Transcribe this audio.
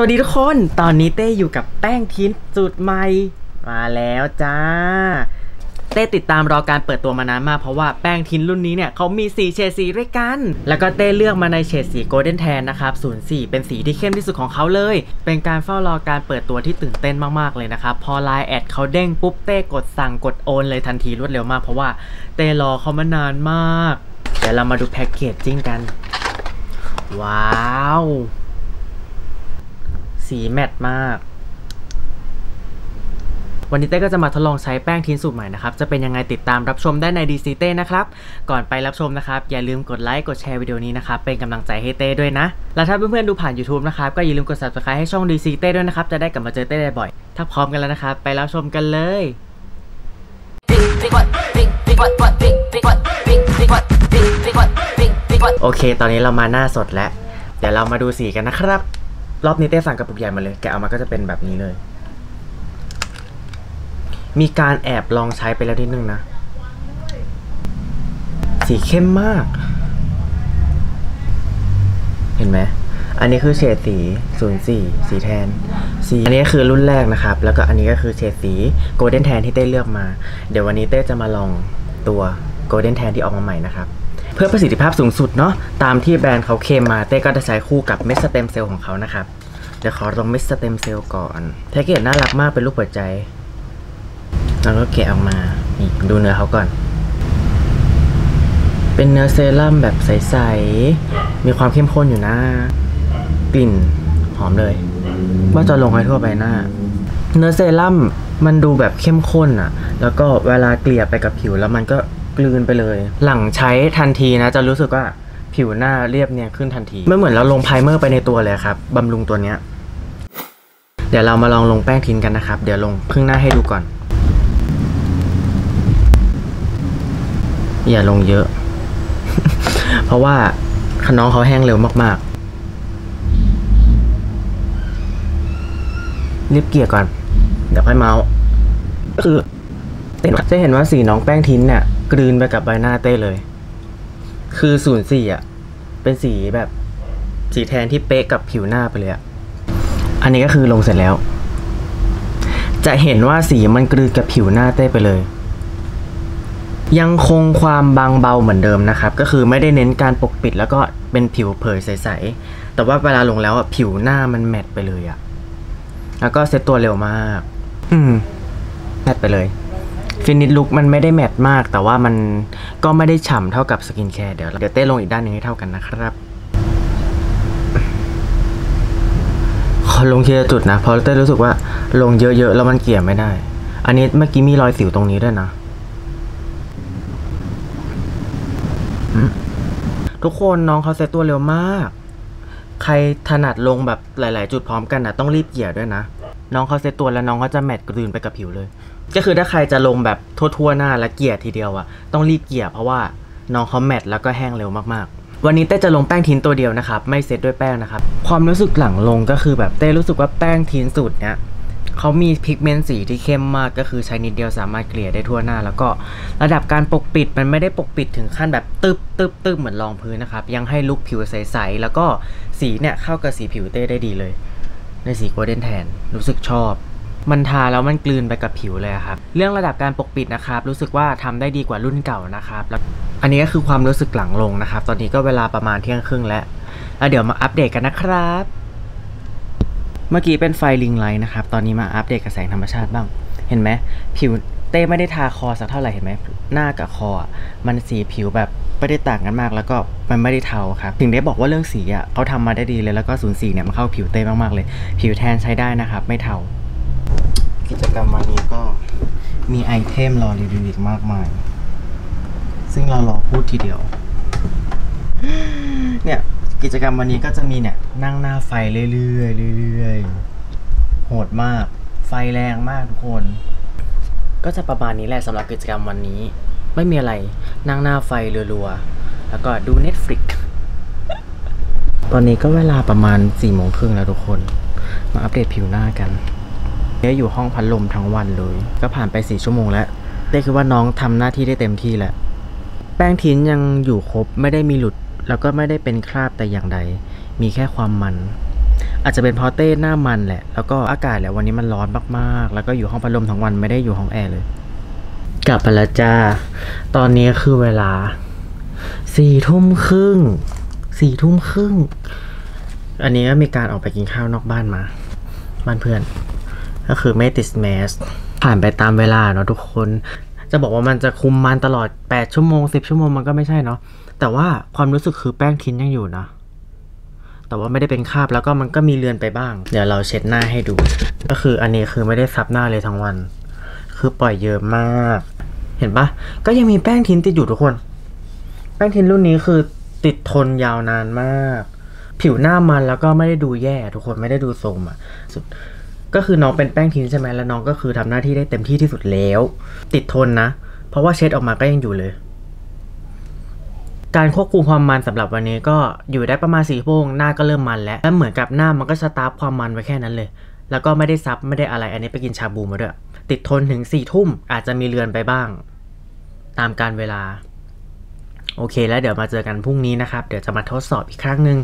วัสดีทุกคนตอนนี้เต้อยู่กับแป้งทินสูตรใหม่มาแล้วจ้าเต้ติดตามรอการเปิดตัวมานานมากเพราะว่าแป้งทินรุ่นนี้เนี่ยเขามี4เฉดสีด้วยกันแล้วก็เต้เลือกมาในเฉดสีโกลเด้นแทนนะครับ04เป็นสีที่เข้มที่สุดของเขาเลยเป็นการเฝ้ารอการเปิดตัวที่ตื่นเต้นมากๆเลยนะครับพอไลน์แอดเขาเด้งปุ๊บเต้กดสั่งกดโอนเลยทันทีรวดเร็วมากเพราะว่าเต้รอเขามานานมากเดี๋ยวเรามาดูแพ็กเกจจิ้งกันว้าวสีแมตต์มากวันนี้เต้ก็จะมาทดลองใช้แป้งทินสูตรใหม่นะครับจะเป็นยังไงติดตามรับชมได้ใน DC เต้นะครับก่อนไปรับชมนะครับอย่าลืมกดไลค์กดแชร์วิดีโอนี้นะครับเป็นกำลังใจให้เต้ด้วยนะและถ้าเพื่อนๆดูผ่าน YouTube นะครับก็อย่าลืมกด Subscribe ให้ช่อง DC เต้ด้วยนะครับจะได้กลับมาเจอเต้ได้บ่อยถ้าพร้อมกันแล้วนะครับไปรับชมกันเลยโอเคตอนนี้เรามาหน้าสดแล้วเดี๋ยวเรามาดูสีกันนะครับรอบนี้เต้สั่งกระปุกใหญ่มาเลยแกเอามาก็จะเป็นแบบนี้เลยมีการแอบลองใช้ไปแล้วนิดนึงนะสีเข้มมากเห็นไหมอันนี้คือเฉดสี04สีแทนสีอันนี้คือรุ่นแรกนะครับแล้วก็อันนี้ก็คือเฉดสีโกลเด้นแทนที่เต้เลือกมาเดี๋ยววันนี้เต้จะมาลองตัวโกลเด้นแทนที่ออกมาใหม่นะครับเพื่อประสิทธิภาพสูงสุดเนาะตามที่แบรนด์เขาเคลมมาเต้ก็จะใช้คู่กับเม็ดสเต็มเซลล์ของเขานะครับเดี๋ยวขอลองเม็ดสเต็มเซลล์ก่อนแพ็กเกจน่ารักมากเป็นรูปหัวใจแล้วก็แกะออกมานี่ดูเนื้อเขาก่อนเป็นเนื้อเซรั่มแบบใสๆมีความเข้มข้นอยู่นะกลิ่นหอมเลยว่าจะลงให้ทั่วใบหน้าเนื้อเซรั่มมันดูแบบเข้มข้นอ่ะแล้วก็เวลาเกลี่ยไปกับผิวแล้วมันก็กลืนไปเลยหลังใช้ทันทีนะจะรู้สึกว่าผิวหน้าเรียบเนียนขึ้นทันทีไม่เหมือนเราลงไพรเมอร์ไปในตัวเลยครับบำรุงตัวเนี้ยเดี๋ยวเรามาลองลงแป้งทินกันนะครับเดี๋ยวลงครึ่งหน้าให้ดูก่อนอย่าลงเยอะ เพราะว่าน้องเขาแห้งเร็วมากๆรีบเกลี่ยก่อนเดี๋ยวค่อยเมาส์ก็คือจะเห็นว่าสีน้องแป้งทินเนี่ยกลืนไปกับใบหน้าเต้เลยคือ04อ่ะเป็นสีแบบสีแทนที่เป๊ะกับผิวหน้าไปเลยอ่ะอันนี้ก็คือลงเสร็จแล้วจะเห็นว่าสีมันกลืนกับผิวหน้าเต้ไปเลยยังคงความบางเบาเหมือนเดิมนะครับก็คือไม่ได้เน้นการปกปิดแล้วก็เป็นผิวเผยใสๆแต่ว่าเวลาลงแล้วอ่ะผิวหน้ามันแมตต์ไปเลยอ่ะแล้วก็เซ็ตตัวเร็วมากแมตต์ไปเลยฟินิชลุคมันไม่ได้แมตต์มากแต่ว่ามันก็ไม่ได้ฉ่ำเท่ากับสกินแคร์เดี๋ยวเต้ลงอีกด้านหนึ่งให้เท่ากันนะครับขอลงทีละจุดนะเพราะเต้รู้สึกว่าลงเยอะๆแล้วมันเกลี่ยไม่ได้อันนี้เมื่อกี้มีรอยสิวตรงนี้ด้วยนะทุกคนน้องเขาเซ็ตตัวเร็วมากใครถนัดลงแบบหลายๆจุดพร้อมกันนะต้องรีบเกลี่ยด้วยนะน้องเขาเซ็ตตัวแล้วน้องเขาจะแมตต์กลืนไปกับผิวเลยก็คือถ้าใครจะลงแบบทั่วๆหน้าและเกลี่ยทีเดียวอ่ะต้องรีบเกลี่ยเพราะว่าน้องเขาแมตต์แล้วก็แห้งเร็วมากๆวันนี้เต้จะลงแป้งทินตัวเดียวนะครับไม่เซ็ตด้วยแป้งนะครับความรู้สึกหลังลงก็คือแบบเต้รู้สึกว่าแป้งทินสูตรเนี้ยเขามีพิกเมนต์สีที่เข้มมากก็คือใช้นิดเดียวสามารถเกลี่ยได้ทั่วหน้าแล้วก็ระดับการปกปิดมันไม่ได้ปกปิดถึงขั้นแบบตึบเหมือนรองพื้นนะครับยังให้ลุคผิวใสๆแล้วก็สีเนี่ยเข้ากับสีผิวเต้ได้ดีเลยในสีโกลเด้นแทนรู้สึกชอบมันทาแล้วมันกลืนไปกับผิวเลยครับเรื่องระดับการปกปิดนะครับรู้สึกว่าทำได้ดีกว่ารุ่นเก่านะครับแล้วอันนี้ก็คือความรู้สึกหลังลงนะครับตอนนี้ก็เวลาประมาณเที่ยงครึ่งแล้วเดี๋ยวมาอัปเดตกันนะครับเมื่อกี้เป็นไฟลิงไลท์นะครับตอนนี้มาอัปเดตกับแสงธรรมชาติบ้างเห็นไหมผิวเต้ไม่ได้ทาคอสักเท่าไหร่เห็นไหมหน้ากับคอมันสีผิวแบบไม่ได้ต่างกันมากแล้วก็มันไม่ได้เทาครับถึงได้บอกว่าเรื่องสีอ่ะเขาทำมาได้ดีเลยแล้วก็04เนี่ยมันเข้าผิวเต้มากๆเลยผิวแทนใช้ได้นะครับไม่เทากิจกรรมวันนี้ก็มีไอเทมรอรีวิวอีกมากมายซึ่งเรารอพูดทีเดียวเนี่ยกิจกรรมวันนี้ก็จะมีเนี่ยนั่งหน้าไฟเรื่อยๆโหดมากไฟแรงมากทุกคนก็จะประมาณนี้แหละสำหรับกิจกรรมวันนี้ไม่มีอะไรนั่งหน้าไฟรัวๆแล้วก็ดู Netflix ตอนนี้ก็เวลาประมาณ 16:30 แล้วทุกคนมาอัปเดตผิวหน้ากันเต้อยู่ห้องพัดลมทั้งวันเลยก็ผ่านไป4 ชั่วโมงแล้วเต้คิดว่าน้องทำหน้าที่ได้เต็มที่แล้วแป้งทินยังอยู่ครบไม่ได้มีหลุดแล้วก็ไม่ได้เป็นคราบแต่อย่างใดมีแค่ความมัน อาจจะเป็นเพราะเต้หน้ามันแหละแล้วก็อากาศแหละวันนี้มันร้อนมากๆแล้วก็อยู่ห้องพัดลมทั้งวันไม่ได้อยู่ห้องแอร์เลยกลับมาแล้วจ้าตอนนี้คือเวลาสี่ทุ่มครึ่งอันนี้ก็มีการออกไปกินข้าวนอกบ้านมาบ้านเพื่อนก็คือไม่ติดแมสผ่านไปตามเวลาเนาะทุกคนจะบอกว่ามันจะคุมมันตลอด8ชั่วโมง10ชั่วโมงมันก็ไม่ใช่เนาะแต่ว่าความรู้สึกคือแป้งทิ้นยังอยู่นะแต่ว่าไม่ได้เป็นคราบแล้วก็มันก็มีเลือนไปบ้างเดี๋ยวเราเช็ดหน้าให้ดูก็คืออันนี้คือไม่ได้ซับหน้าเลยทั้งวันคือปล่อยเยอะมากเห็นปะก็ยังมีแป้งทิ้นติดอยู่ทุกคนแป้งทิ้นรุ่นนี้คือติดทนยาวนานมากผิวหน้ามันแล้วก็ไม่ได้ดูแย่ทุกคนไม่ได้ดูโทรมอ่ะสุดก็คือน้องเป็นแป้งทิ้นใช่ไหมแล้วน้องก็คือทำหน้าที่ได้เต็มที่ที่สุดแล้วติดทนนะเพราะว่าเช็ดออกมาก็ยังอยู่เลยการควบคุมความมันสำหรับวันนี้ก็อยู่ได้ประมาณ4ชั่วโมงหน้าก็เริ่มมันแล้วเหมือนกับหน้ามันก็สตาร์ฟความมันไว้แค่นั้นเลยแล้วก็ไม่ได้ซับไม่ได้อะไรอันนี้ไปกินชาบูมาด้วยติดทนถึง4ทุ่มอาจจะมีเลือนไปบ้างตามการเวลาโอเคแล้วเดี๋ยวมาเจอกันพรุ่งนี้นะครับเดี๋ยวจะมาทดสอบอีกครั้งหนึ่ง